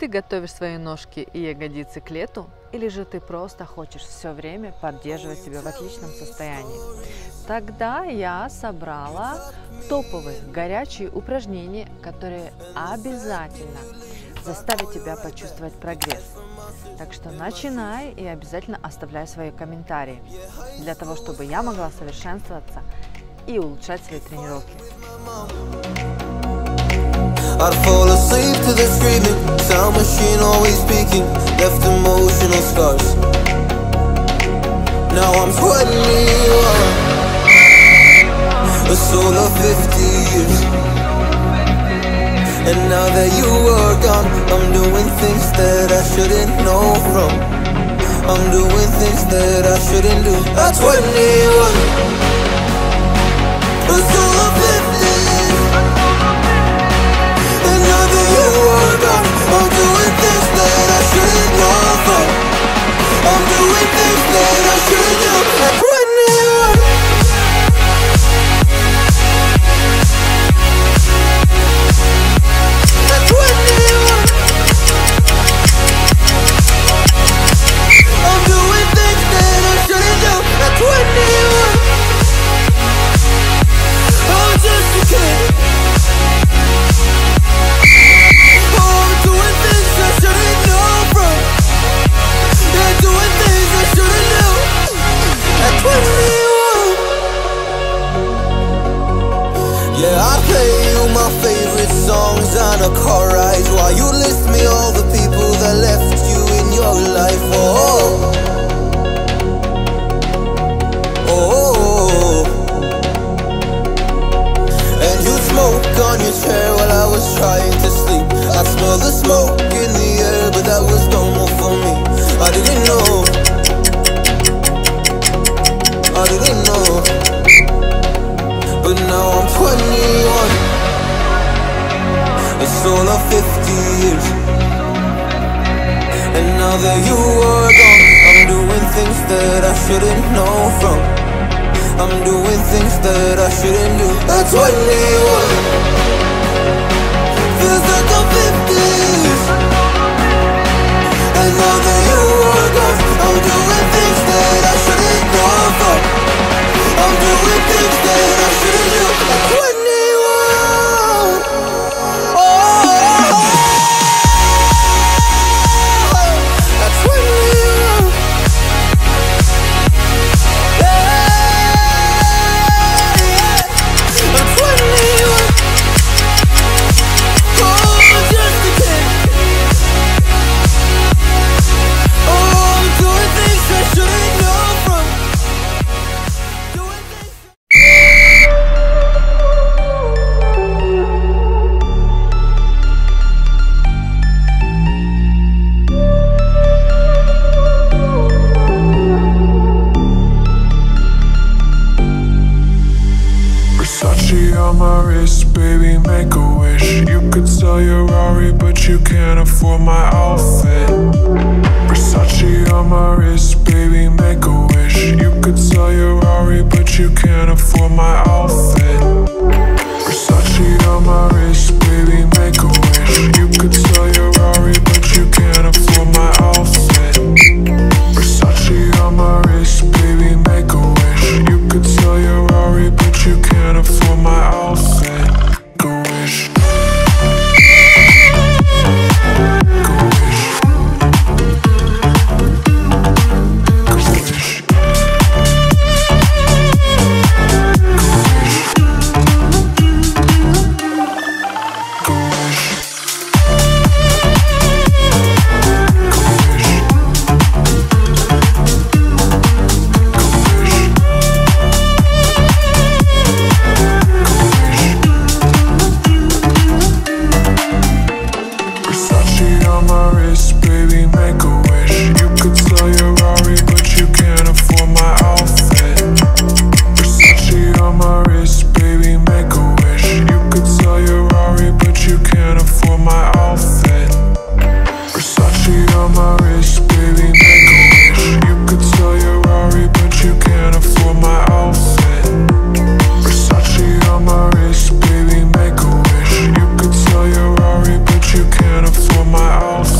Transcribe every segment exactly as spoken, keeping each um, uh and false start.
Ты готовишь свои ножки и ягодицы к лету, или же ты просто хочешь все время поддерживать себя в отличном состоянии? Тогда я собрала топовые горячие упражнения, которые обязательно заставят тебя почувствовать прогресс. Так что начинай и обязательно оставляй свои комментарии, для того чтобы я могла совершенствоваться и улучшать свои тренировки. I'd fall asleep to the screaming, sound machine always speaking, left emotional scars. Now I'm twenty-one, a soul of fifty years. And now that you are gone, I'm doing things that I shouldn't know from. I'm doing things that I shouldn't do. I'm twenty-one, a soul of fifty years. I'm doing things that I shouldn't know for. I'm doing things that I shouldn't do. I'm twenty-one. I'm twenty-one. I'm doing things that I shouldn't do. I'm twenty-one. I'm just a kid. Yeah, I play you my favorite songs on a car ride while you list me all the people that left you in your life. Oh, oh, oh. And you smoke on your chair while I was trying to sleep. I smell the smoke in the air, but that was normal for me. I didn't know. I didn't know. But now I'm twenty-one, a soul of fifty years. And now that you are gone, I'm doing things that I shouldn't know from. I'm doing things that I shouldn't do. At twenty-one, feels like I'm fifty years. And now that you are gone, I'm doing things that I shouldn't know from. I'm doing things that I shouldn't do. I'm twenty-one. Oh, I'm twenty-one. Yeah, I'm twenty-one. Oh, I'm just a kid. Oh, I'm doing things I shouldn't know from. Baby, make a wish. You could sell your Rari, but you can't afford my outfit. Versace on my wrist, baby, make a wish. You could sell your Rari, but you can't afford my outfit. Versace on my wrist, baby, make a wish. You could sell your Rari, but you can't afford my outfit. Versace on my wrist, baby, make a wish. You could sell your Rari, but you can't afford my outfit. You can't afford my outfit.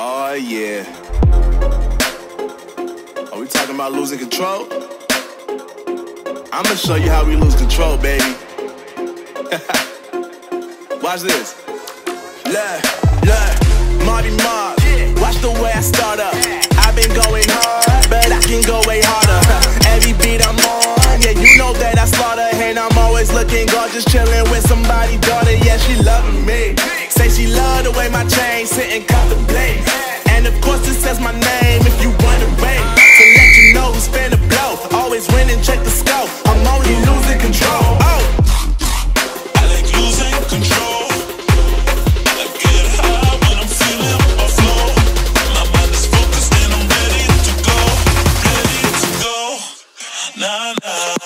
Oh yeah. Are we talking about losing control? I'ma show you how we lose control, baby. Watch this. Look, look, Marty Mark. Watch the way I start up. I've been going hard, but I can go way harder. Every beat I'm on, yeah, you know that I slaughter. And I'm always looking gorgeous, chilling with somebody, daughter. Yeah, she loving me. Say she love the way my chain sit and cut the blade. And of course it says my name if you wanna wait. To let you know who's finna blow. Always winning, check the scope. I'm only losing control. Oh, I like losing control. I like get high when I'm feeling my flow. My body's focused and I'm ready to go. Ready to go. Nah, nah.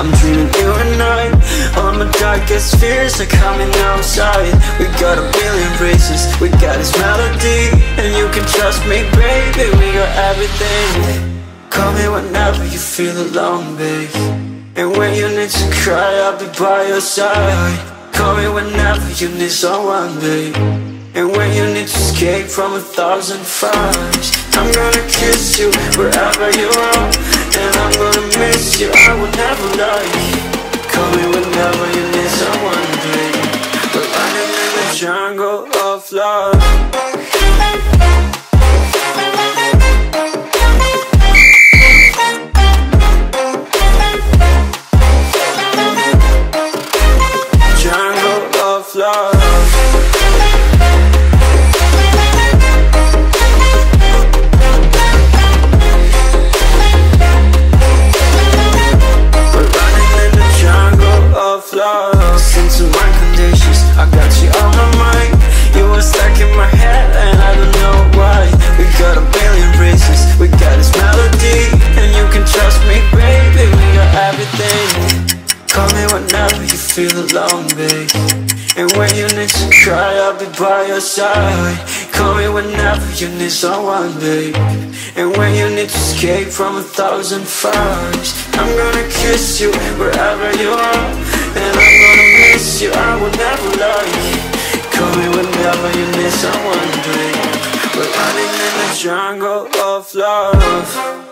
I'm dreaming you and I. All my darkest fears are coming outside. We got a billion races, we got this melody. And you can trust me, baby, we got everything. Call me whenever you feel alone, babe. And when you need to cry, I'll be by your side. Call me whenever you need someone, babe. And when you need to escape from a thousand fires, I'm gonna kiss you wherever you are. And I'm gonna miss you, I will never lie. Call me whenever you need someone, baby. But I'm in the jungle of love. Alone, babe. And when you need to cry, I'll be by your side. Call me whenever you need someone, babe. And when you need to escape from a thousand fires, I'm gonna kiss you wherever you are. And I'm gonna miss you, I will never lie. Call me whenever you need someone, babe. We're running in the jungle of love.